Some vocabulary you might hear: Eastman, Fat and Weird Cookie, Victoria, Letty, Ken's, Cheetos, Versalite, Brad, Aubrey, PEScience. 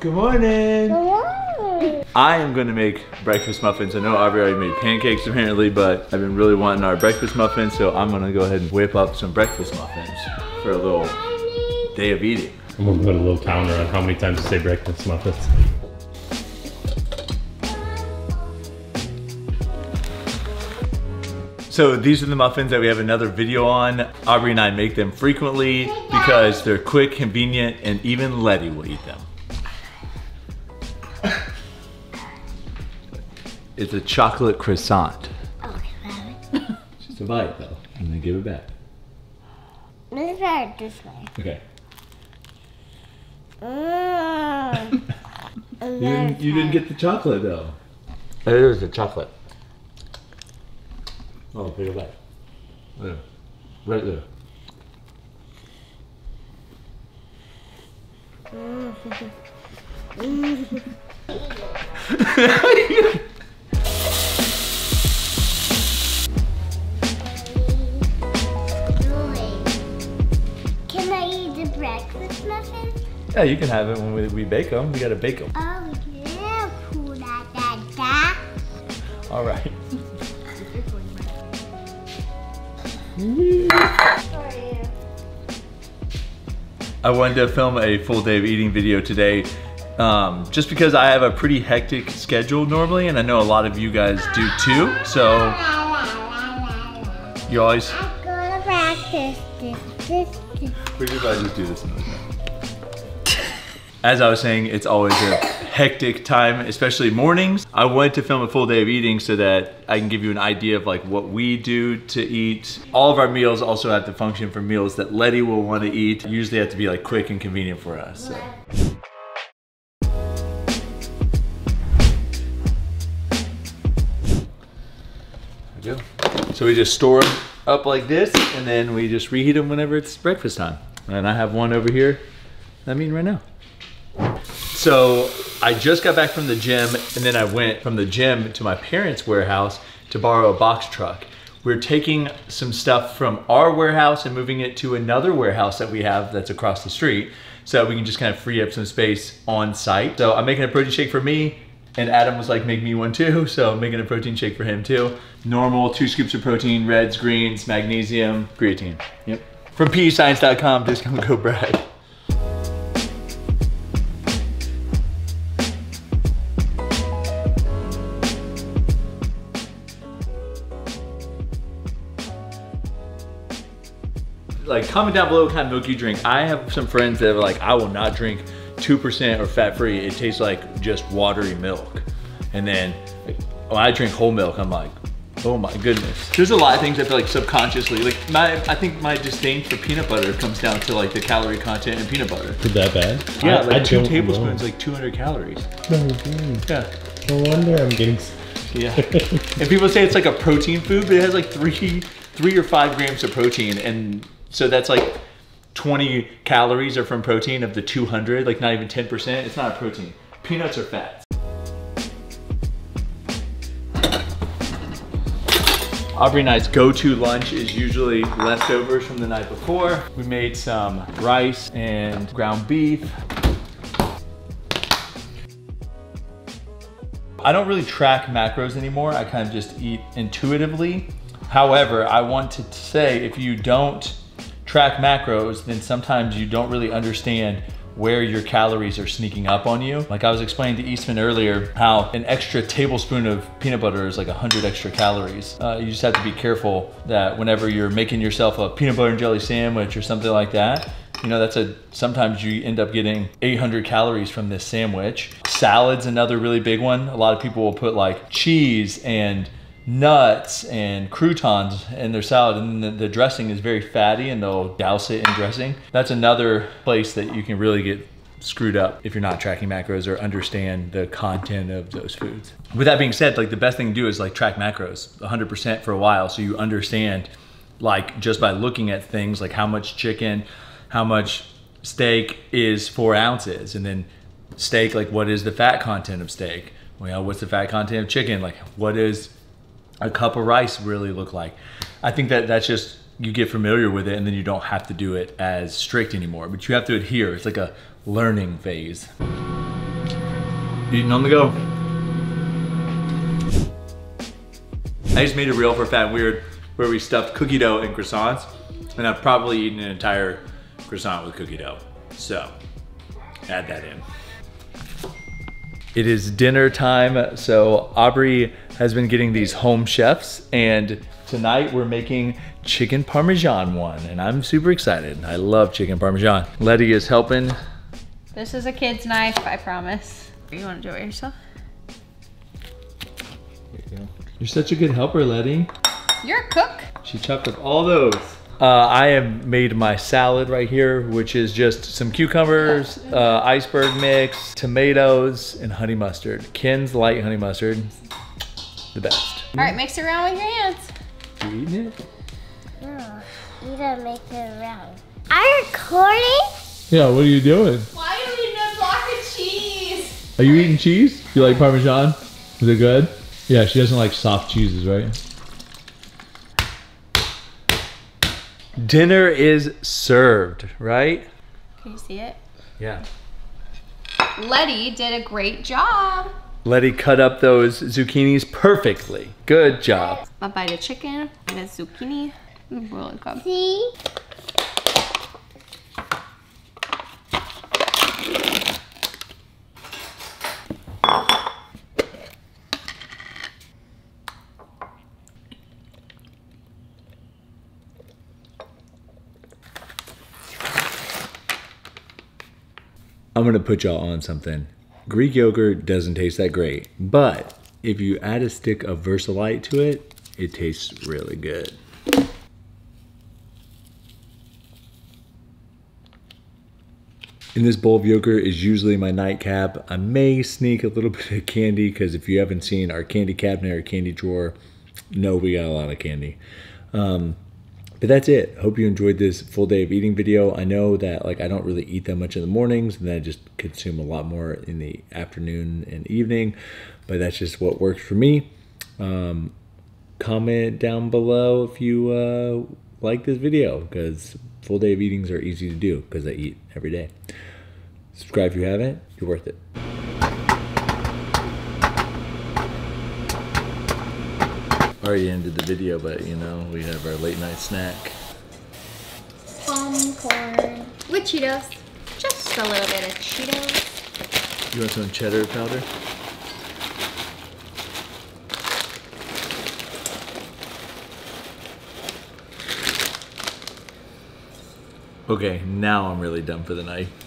Good morning. Hello. I am going to make breakfast muffins. I know Aubrey already made pancakes apparently, but I've been really wanting our breakfast muffins, so I'm going to go ahead and whip up some breakfast muffins for a little day of eating. I'm going to put a little counter on how many times you say breakfast muffins. So these are the muffins that we have another video on. Aubrey and I make them frequently because they're quick, convenient, and even Letty will eat them. It's a chocolate croissant. Okay, just a bite though, and then give it back. Let's try it this way. Okay. You didn't get the chocolate though. There's the chocolate. Oh, take a bite. There. Right there. Can I eat the breakfast muffins? Yeah, you can have it when we bake them. We gotta bake them. Oh, yeah. All right. I wanted to film a full day of eating video today just because I have a pretty hectic schedule normally, and I know a lot of you guys do too, so you always... I go to practice this. We could probably just do this another time. As I was saying, it's always a hectic time, especially mornings. I wanted to film a full day of eating so that I can give you an idea of like what we do to eat. All of our meals also have to function for meals that Letty will want to eat. Usually have to be like quick and convenient for us. So. There we go. So we just store them up like this, and then we just reheat them whenever it's breakfast time. And I have one over here that I'm eating right now. So I just got back from the gym, and then I went from the gym to my parents' warehouse to borrow a box truck. We're taking some stuff from our warehouse and moving it to another warehouse that we have that's across the street, so we can just kind of free up some space on site. So I'm making a protein shake for me, and Adam was like, make me one too, so I'm making a protein shake for him too. Normal, 2 scoops of protein, reds, greens, magnesium, creatine. Yep. From PEScience.com, discount code Brad. Like, comment down below what kind of milk you drink. I have some friends that are like, I will not drink 2% or fat-free. It tastes like just watery milk. And then when I drink whole milk, I'm like, oh my goodness. There's a lot of things I feel like subconsciously, like I think my disdain for peanut butter comes down to like the calorie content in peanut butter. Is that bad? Yeah, like 2 tablespoons, like 200 calories. Yeah. No wonder I'm getting sick. Yeah. And people say it's like a protein food, but it has like three or five grams of protein, and so that's like 20 calories are from protein of the 200, like not even 10%. It's not a protein. Peanuts are fats. Aubrey and I's go-to lunch is usually leftovers from the night before. We made some rice and ground beef. I don't really track macros anymore. I kind of just eat intuitively. However, I want to say if you don't track macros, then sometimes you don't really understand where your calories are sneaking up on you. Like I was explaining to Eastman earlier, how an extra tablespoon of peanut butter is like 100 extra calories. You just have to be careful that whenever you're making yourself a peanut butter and jelly sandwich or something like that, you know, that's sometimes you end up getting 800 calories from this sandwich. Salad's another really big one. A lot of people will put like cheese and nuts and croutons in their salad, and the dressing is very fatty, and they'll douse it in dressing. That's another place that you can really get screwed up if you're not tracking macros or understand the content of those foods. With that being said, like the best thing to do is like track macros 100% for a while, so you understand, like just by looking at things like how much chicken, how much steak is 4 ounces, and then steak, like what is the fat content of steak? Well, what's the fat content of chicken? Like what is a cup of rice really look like? I think that that's just, you get familiar with it, and then you don't have to do it as strict anymore, but you have to adhere. It's like a learning phase. Eating on the go. I just made a reel for Fat and Weird where we stuffed cookie dough in croissants, and I've probably eaten an entire croissant with cookie dough. So, add that in. It is dinner time, so Aubrey has been getting these home chefs, and tonight we're making chicken parmesan one, and I'm super excited. I love chicken parmesan. Letty is helping. This is a kid's knife, I promise. You wanna do it yourself? You're such a good helper, Letty. You're a cook. She chopped up all those. I have made my salad right here, which is just some cucumbers, iceberg mix, tomatoes, and honey mustard. Ken's light honey mustard, the best. All right, mix it around with your hands. You eating it? No, you gotta mix it around. Are you recording? Yeah, what are you doing? Why are you eating a block of cheese? Are you eating cheese? You like Parmesan? Is it good? Yeah, she doesn't like soft cheeses, right? Dinner is served, right? Can you see it? Yeah. Letty did a great job. Letty cut up those zucchinis perfectly. Good job. A bite of chicken and a zucchini. Really good. See? I'm gonna put y'all on something. Greek yogurt doesn't taste that great, but if you add a stick of Versalite to it, it tastes really good. In this bowl of yogurt is usually my nightcap. I may sneak a little bit of candy, because if you haven't seen our candy cabinet or candy drawer, no, we got a lot of candy. But that's it. Hope you enjoyed this full day of eating video. I know that I don't really eat that much in the mornings, and then I just consume a lot more in the afternoon and evening, but that's just what works for me. Comment down below if you like this video, because full day of eatings are easy to do because I eat every day. Subscribe if you haven't, you're worth it. Already ended the video, but you know, we have our late night snack. Corn with Cheetos. Just a little bit of Cheetos. You want some cheddar powder? Okay, now I'm really done for the night.